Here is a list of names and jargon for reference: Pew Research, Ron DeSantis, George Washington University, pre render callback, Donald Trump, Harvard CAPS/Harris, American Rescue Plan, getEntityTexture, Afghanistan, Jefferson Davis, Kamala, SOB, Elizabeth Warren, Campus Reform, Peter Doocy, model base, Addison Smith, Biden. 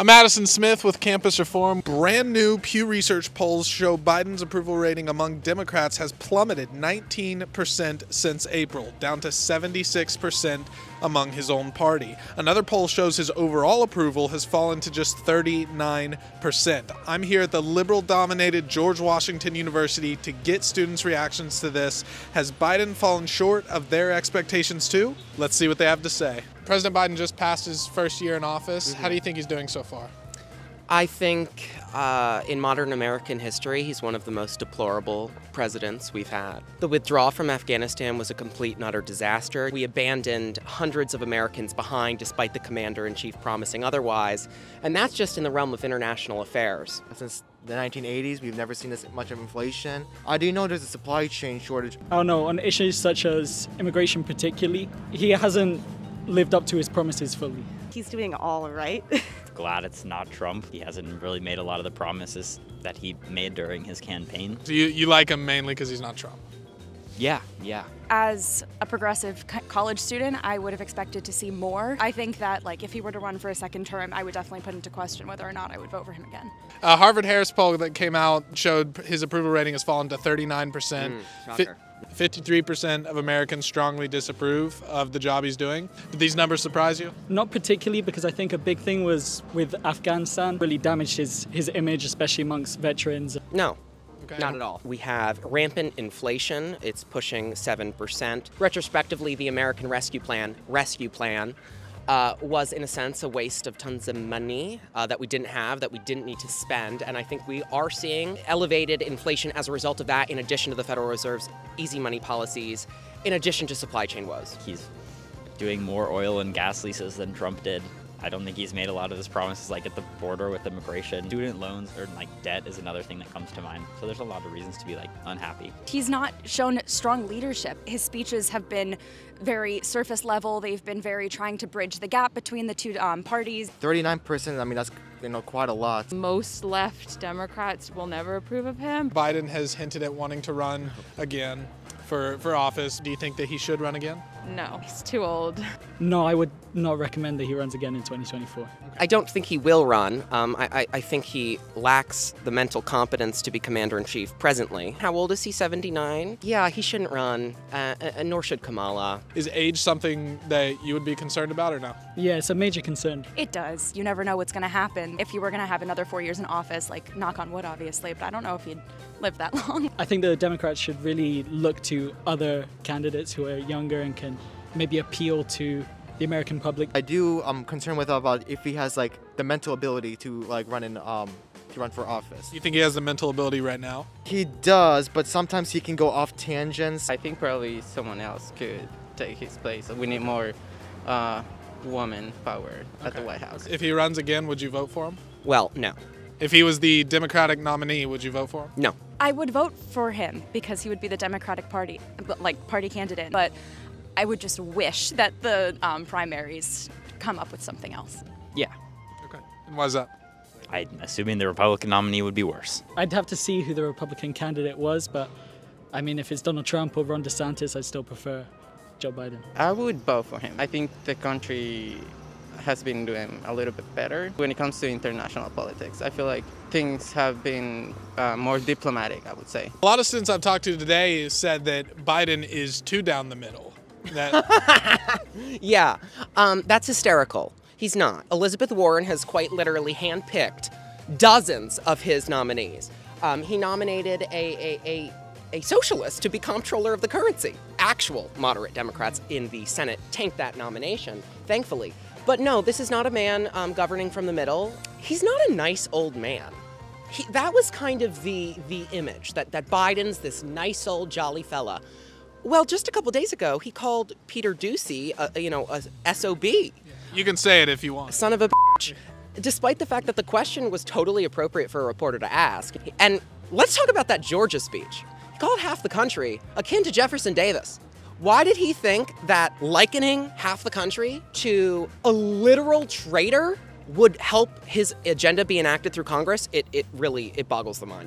I'm Addison Smith with Campus Reform. Brand new Pew Research polls show Biden's approval rating among Democrats has plummeted 19% since April, down to 76% among his own party. Another poll shows his overall approval has fallen to just 39%. I'm here at the liberal-dominated George Washington University to get students' reactions to this. Has Biden fallen short of their expectations too? Let's see what they have to say. President Biden just passed his first year in office. How do you think he's doing so far? I think in modern American history, he's one of the most deplorable presidents we've had. The withdrawal from Afghanistan was a complete and utter disaster. We abandoned hundreds of Americans behind despite the commander-in-chief promising otherwise, and that's just in the realm of international affairs. Since the 1980s, we've never seen this much of inflation. I do know there's a supply chain shortage. I don't know, on issues such as immigration particularly, he hasn't lived up to his promises fully. He's doing all right. Glad it's not Trump. He hasn't really made a lot of the promises that he made during his campaign. So you like him mainly because he's not Trump? Yeah. As a progressive college student, I would have expected to see more. I think that, like, if he were to run for a second term, I would definitely put into question whether or not I would vote for him again. A Harvard CAPS/Harris poll that came out showed his approval rating has fallen to 39%. Shocker. 53% of Americans strongly disapprove of the job he's doing. Did these numbers surprise you? Not particularly, because I think a big thing was with Afghanistan, really damaged his image, especially amongst veterans. No. Okay. Not at all. We have rampant inflation. It's pushing 7%. Retrospectively, the American Rescue Plan, was in a sense a waste of tons of money that we didn't have, that we didn't need to spend. And I think we are seeing elevated inflation as a result of that, in addition to the Federal Reserve's easy money policies, in addition to supply chain woes. He's doing more oil and gas leases than Trump did. I don't think he's made a lot of his promises, like at the border with immigration. Student loans or like debt is another thing that comes to mind. So there's a lot of reasons to be like unhappy. He's not shown strong leadership. His speeches have been very surface level. They've been very trying to bridge the gap between the two parties. 39%, I mean, that's quite a lot. Most left Democrats will never approve of him. Biden has hinted at wanting to run again for office. Do you think that he should run again? No, he's too old. No, I would not recommend that he runs again in 2024. Okay. I don't think he will run. I think he lacks the mental competence to be commander-in-chief presently. How old is he, 79? Yeah, he shouldn't run, nor should Kamala. Is age something that you would be concerned about or no? Yeah, it's a major concern. It does. You never know what's going to happen. If you were going to have another 4 years in office, like, knock on wood, obviously, but I don't know if he'd live that long. I think the Democrats should really look to other candidates who are younger and can maybe appeal to the American public. I'm concerned about if he has like the mental ability to run for office. You think he has the mental ability right now? He does, but sometimes he can go off tangents. I think probably someone else could take his place. We need more woman power at the White House. If he runs again, would you vote for him? Well, no. If he was the Democratic nominee, would you vote for him? No. I would vote for him because he would be the Democratic Party, party candidate, but I would just wish that the primaries come up with something else. Yeah. Okay. And why's that? I'm assuming the Republican nominee would be worse. I'd have to see who the Republican candidate was, but I mean, if it's Donald Trump or Ron DeSantis, I'd still prefer Joe Biden. I would vote for him. I think the country has been doing a little bit better when it comes to international politics. I feel like things have been more diplomatic, I would say. A lot of students I've talked to today said that Biden is too down the middle. Yeah, that's hysterical. He's not. Elizabeth Warren has quite literally handpicked dozens of his nominees. He nominated a socialist to be comptroller of the currency. Actual moderate Democrats in the Senate tanked that nomination, thankfully. But no, this is not a man governing from the middle. He's not a nice old man. That was kind of the image, that Biden's this nice old jolly fella. Well, just a couple days ago, he called Peter Doocy, a SOB. You can say it if you want. Son of a bitch. Despite the fact that the question was totally appropriate for a reporter to ask. And let's talk about that Georgia speech. He called half the country akin to Jefferson Davis. Why did he think that likening half the country to a literal traitor would help his agenda be enacted through Congress? It really boggles the mind.